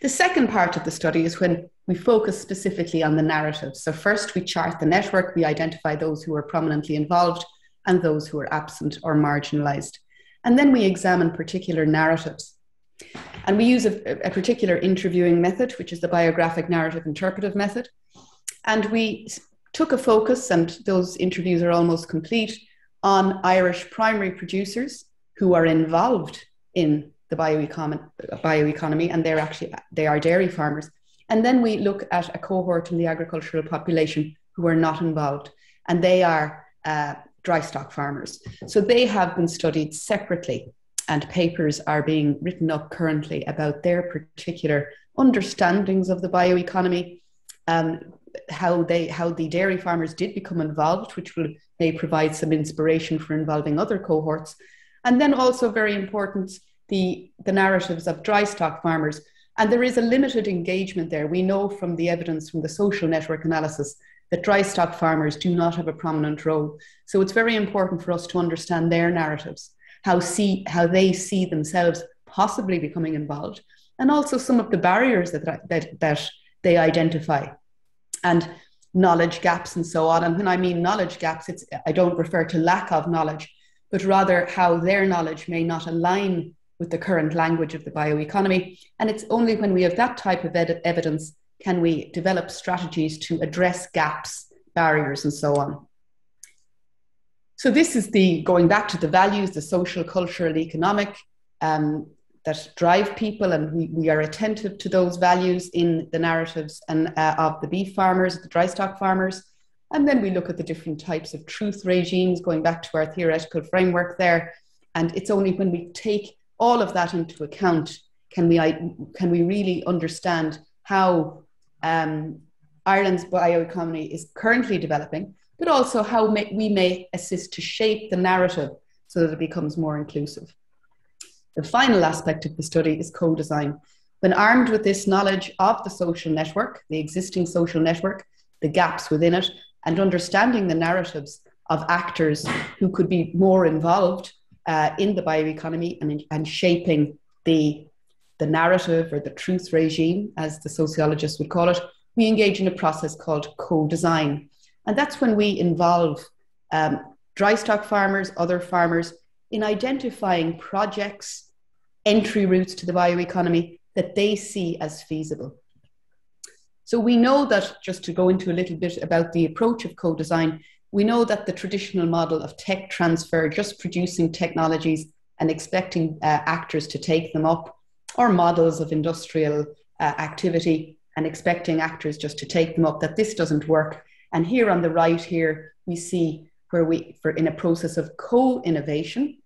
The second part of the study is when we focus specifically on the narrative. So first we chart the network, we identify those who are prominently involved and those who are absent or marginalized. And then we examine particular narratives. And we use a particular interviewing method, which is the biographic narrative interpretive method. And we took a focus, and those interviews are almost complete, on Irish primary producers who are involved in the bioeconomy, and they are dairy farmers. And then we look at a cohort in the agricultural population who are not involved, and they are dry stock farmers. So they have been studied separately, and papers are being written up currently about their particular understandings of the bioeconomy, how the dairy farmers did become involved, which may provide some inspiration for involving other cohorts. And then also very important, the narratives of dry stock farmers. And there is a limited engagement there. We know from the evidence from the social network analysis that dry stock farmers do not have a prominent role. So it's very important for us to understand their narratives, how they see themselves possibly becoming involved, and also some of the barriers that they identify, and knowledge gaps and so on. And when I mean knowledge gaps, I don't refer to lack of knowledge, but rather how their knowledge may not align with the current language of the bioeconomy. And it's only when we have that type of evidence can we develop strategies to address gaps, barriers, and so on. So this is going back to the values, the social, cultural, economic, that drive people, and we are attentive to those values in the narratives and of the beef farmers, the dry stock farmers. And then we look at the different types of truth regimes, going back to our theoretical framework there. And it's only when we take all of that into account can we really understand how Ireland's bioeconomy is currently developing, but also how we may assist to shape the narrative so that it becomes more inclusive. The final aspect of the study is co-design. When armed with this knowledge of the social network, the existing social network, the gaps within it, and understanding the narratives of actors who could be more involved in the bioeconomy and shaping the narrative or the truth regime, as the sociologists would call it, we engage in a process called co-design. And that's when we involve dry stock farmers, other farmers, in identifying projects, entry routes to the bioeconomy that they see as feasible. So we know that, just to go into a little bit about the approach of co-design, we know that the traditional model of tech transfer, just producing technologies and expecting actors to take them up, or models of industrial activity and expecting actors just to take them up, that this doesn't work. And here on the right here, we see where in a process of co-innovation,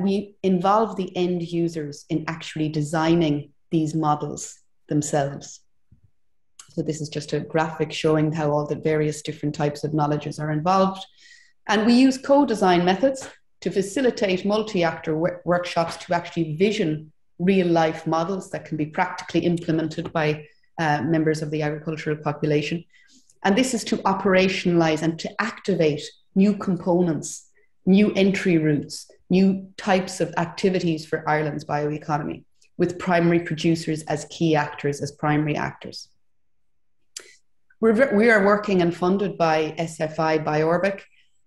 we involve the end users in actually designing these models themselves. So this is just a graphic showing how all the various different types of knowledges are involved. And we use co-design methods to facilitate multi-actor workshops to actually vision real-life models that can be practically implemented by members of the agricultural population. And this is to operationalize and to activate new components, new entry routes, new types of activities for Ireland's bioeconomy, with primary producers as key actors, as primary actors. We are working and funded by SFI BiOrbic,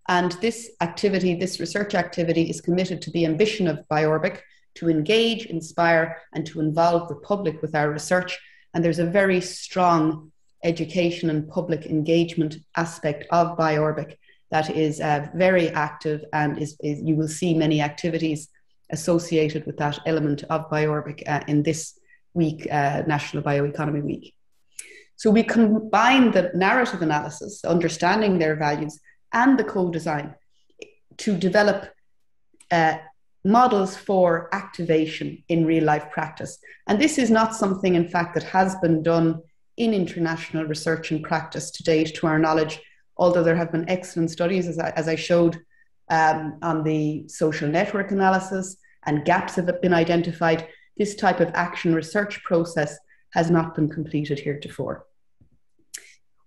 and this activity, this research activity, is committed to the ambition of BiOrbic to engage, inspire, and to involve the public with our research. And there's a very strong education and public engagement aspect of BiOrbic that is very active, and you will see many activities associated with that element of BiOrbic in this week, National Bioeconomy Week. So we combine the narrative analysis, understanding their values, and the co-design to develop models for activation in real life practice. And this is not something, in fact, that has been done in international research and practice to date, to our knowledge, although there have been excellent studies, as I showed, on the social network analysis, and gaps have been identified. This type of action research process has not been completed heretofore.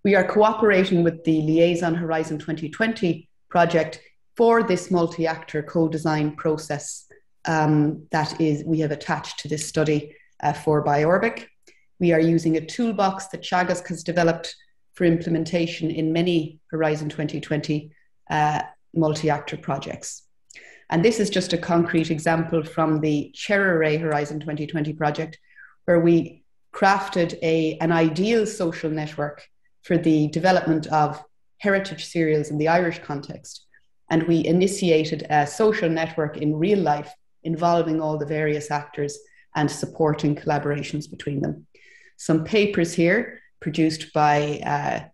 We are cooperating with the Liaison Horizon 2020 project for this multi-actor co-design process we have attached to this study for BiOrbic. We are using a toolbox that Chagas has developed for implementation in many Horizon 2020 multi-actor projects. And this is just a concrete example from the Cherarray Horizon 2020 project, where we crafted an ideal social network for the development of heritage cereals in the Irish context. And we initiated a social network in real life involving all the various actors and supporting collaborations between them. Some papers here produced by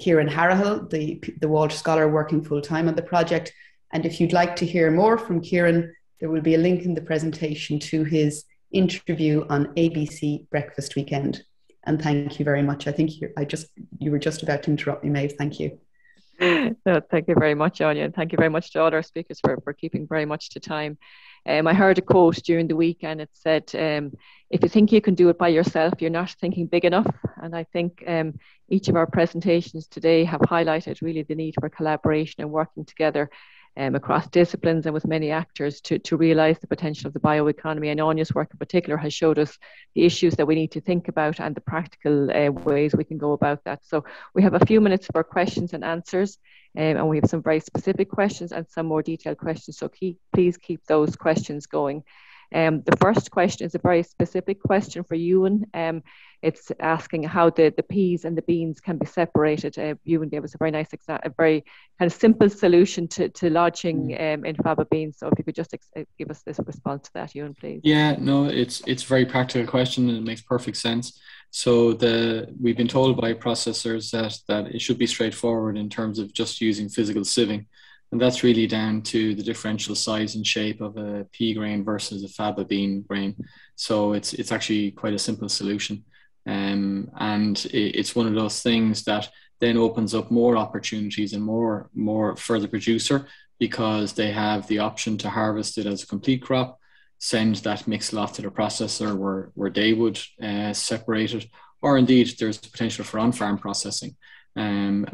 Kieran Harrahill, the Walsh Scholar working full-time on the project. And if you'd like to hear more from Kieran, there will be a link in the presentation to his interview on ABC Breakfast Weekend. And thank you very much. I think you were just about to interrupt me, Maeve. Thank you. No, thank you very much, Áine, and thank you very much to all our speakers for keeping very much to time. I heard a quote during the week and it said, if you think you can do it by yourself, you're not thinking big enough. And I think each of our presentations today have highlighted really the need for collaboration and working together across disciplines and with many actors to realise the potential of the bioeconomy. And Áine's work in particular has showed us the issues that we need to think about and the practical ways we can go about that. So we have a few minutes for questions and answers, and we have some very specific questions and some more detailed questions. So please keep those questions going. The first question is a very specific question for Ewen. It's asking how the peas and the beans can be separated. Ewen gave us a very nice, a very kind of simple solution to lodging in faba beans. So if you could just give us this response to that, Ewen, please. Yeah, no, it's a very practical question and it makes perfect sense. So we've been told by processors that it should be straightforward in terms of just using physical sieving. And that's really down to the differential size and shape of a pea grain versus a faba bean grain. So it's actually quite a simple solution. And it's one of those things that then opens up more opportunities and more for the producer, because they have the option to harvest it as a complete crop, send that mixed lot to the processor where they would separate it, or indeed there's potential for on-farm processing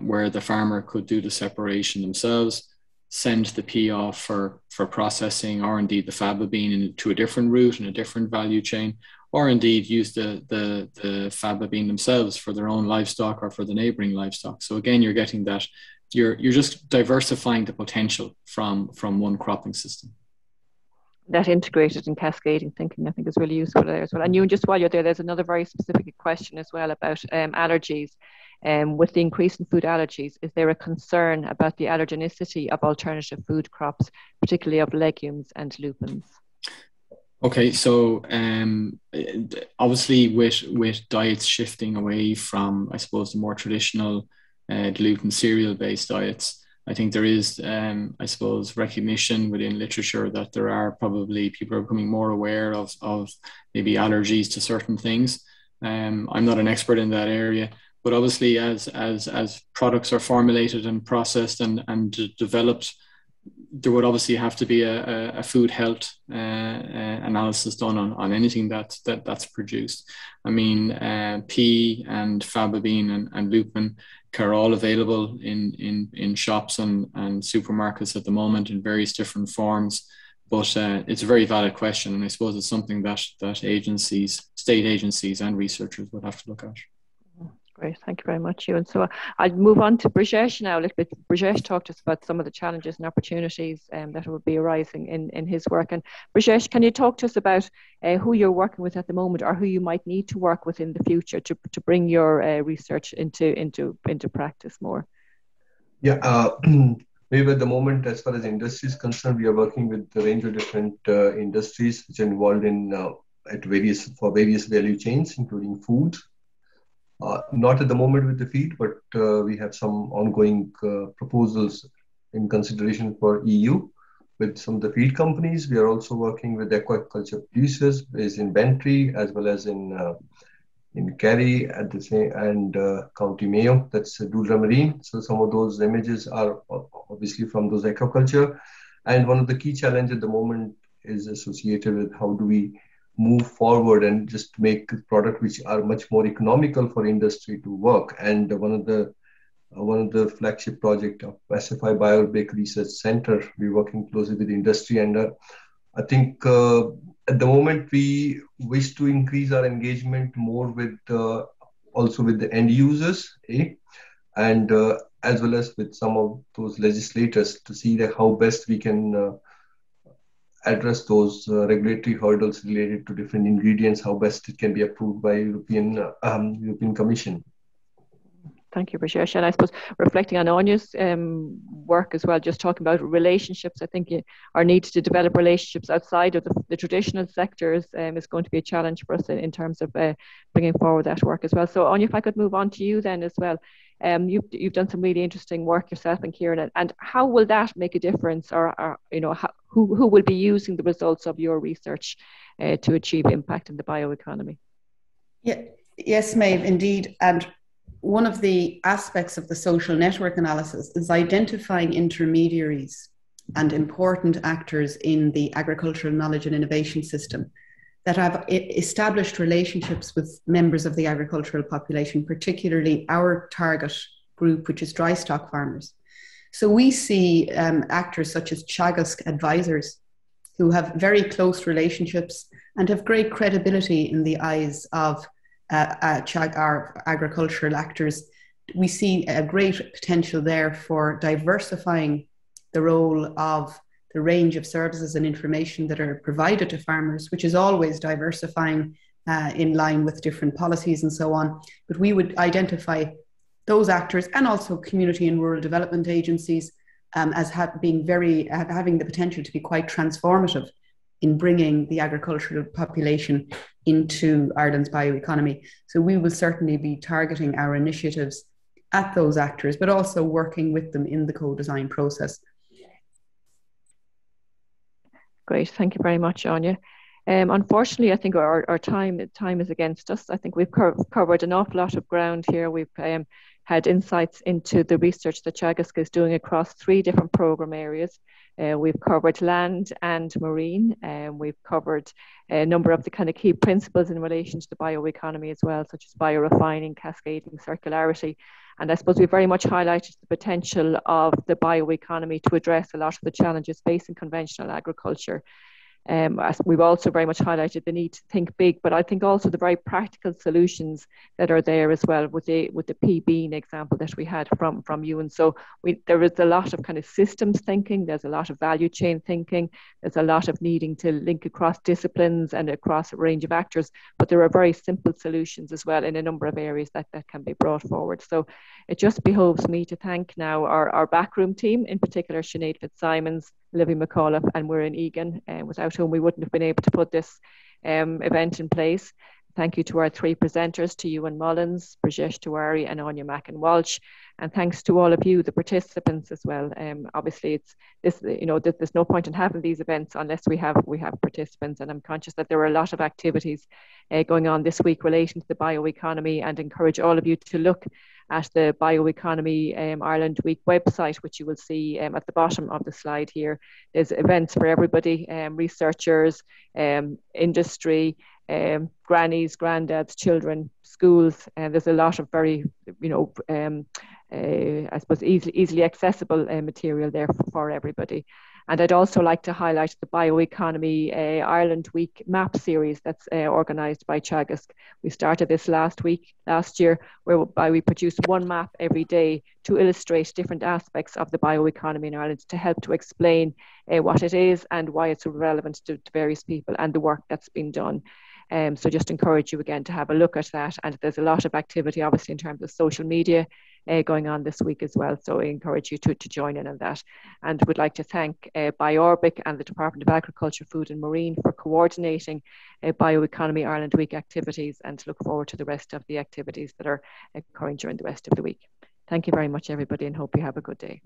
where the farmer could do the separation themselves, send the pea off for processing, or indeed the faba bean to a different route and a different value chain, or indeed use the faba bean themselves for their own livestock or for the neighbouring livestock. So again, you're getting that, you're just diversifying the potential from one cropping system. That integrated and cascading thinking, I think, is really useful there as well. And Ewen, just while you're there, there's another very specific question as well about allergies. With the increase in food allergies, is there a concern about the allergenicity of alternative food crops, particularly of legumes and lupins? Okay, so obviously with diets shifting away from, I suppose, the more traditional gluten cereal-based diets, I think there is, I suppose, recognition within literature that there are probably people are becoming more aware of maybe allergies to certain things. I'm not an expert in that area, but obviously as products are formulated and processed and developed, there would obviously have to be a food health analysis done on anything that's produced. I mean, pea and faba bean and lupin are all available in shops and supermarkets at the moment in various different forms. But it's a very valid question, and I suppose it's something that agencies, state agencies and researchers would have to look at. Great, thank you very much, Ewen. So I'll move on to Brijesh now a little bit. Brijesh talked to us about some of the challenges and opportunities that will be arising in his work. And Brijesh, can you talk to us about who you're working with at the moment, or who you might need to work with in the future to bring your research into practice more? Yeah, maybe at the moment, as far as industry is concerned, we are working with a range of different industries which are involved in for various value chains, including food. Not at the moment with the feed, but we have some ongoing proposals in consideration for EU with some of the feed companies. We are also working with aquaculture producers based in Bantry as well as in Kerry at the same, and County Mayo, that's Rural Marine. So some of those images are obviously from those aquaculture. And one of the key challenges at the moment is associated with how do we move forward and just make products which are much more economical for industry to work. And one of the flagship project of SFI BiOrbic Research Center, we're working closely with industry, and I think at the moment we wish to increase our engagement more with also with the end users, and as well as with some of those legislators to see that how best we can address those regulatory hurdles related to different ingredients, how best it can be approved by European Commission. Thank you, Brijesh. And I suppose reflecting on Áine's work as well, just talking about relationships, I think our need to develop relationships outside of the traditional sectors is going to be a challenge for us in terms of bringing forward that work as well. So Áine, if I could move on to you then as well. You've done some really interesting work yourself and Kieran, and how will that make a difference, or you know, how, who will be using the results of your research to achieve impact in the bioeconomy? Yeah. Yes, Maeve, indeed. And one of the aspects of the social network analysis is identifying intermediaries and important actors in the agricultural knowledge and innovation system that have established relationships with members of the agricultural population, particularly our target group, which is dry stock farmers. So we see actors such as Chagas advisors who have very close relationships and have great credibility in the eyes of our agricultural actors. We see a great potential there for diversifying the role of the range of services and information that are provided to farmers, which is always diversifying in line with different policies and so on. But we would identify those actors and also community and rural development agencies as having the potential to be quite transformative in bringing the agricultural population into Ireland's bioeconomy. So we will certainly be targeting our initiatives at those actors, but also working with them in the co-design process. Great, thank you very much, Áine. Unfortunately, I think our time is against us. I think we've covered an awful lot of ground here. We've had insights into the research that Teagasc is doing across 3 different programme areas. We've covered land and marine, and we've covered a number of the kind of key principles in relation to the bioeconomy as well, such as biorefining, cascading, circularity. And I suppose we very much highlighted the potential of the bioeconomy to address a lot of the challenges facing conventional agriculture. We've also very much highlighted the need to think big, but I think also the very practical solutions that are there as well, with the pea bean example that we had from you. And so there is a lot of kind of systems thinking, there's a lot of value chain thinking, there's a lot of needing to link across disciplines and across a range of actors, but there are very simple solutions as well in a number of areas that can be brought forward. So it just behoves me to thank now our backroom team, in particular Sinead Fitzsimons, Livy McAuliffe and Maureen Egan, without whom we wouldn't have been able to put this event in place. Thank you to our 3 presenters, to Ewen Mullins, Brijesh Tiwari and Áine Macken Walsh. And thanks to all of you, the participants as well. Obviously, there's no point in having these events unless we have participants. And I'm conscious that there are a lot of activities going on this week relating to the bioeconomy, and encourage all of you to look at the Bioeconomy Ireland Week website, which you will see at the bottom of the slide here. There's events for everybody, researchers, industry, grannies, granddads, children, schools, and there's a lot of very, I suppose easily accessible material there for everybody. And I'd also like to highlight the Bioeconomy Ireland Week map series that's organised by Teagasc. We started this last year, whereby we produced one map every day to illustrate different aspects of the bioeconomy in Ireland, to help to explain what it is and why it's relevant to various people and the work that's been done. So just encourage you again to have a look at that. And there's a lot of activity, obviously, in terms of social media going on this week as well. So I encourage you to join in on that. And would like to thank BiOrbic and the Department of Agriculture, Food and Marine for coordinating Bioeconomy Ireland Week activities, and to look forward to the rest of the activities that are occurring during the rest of the week. Thank you very much, everybody, and hope you have a good day.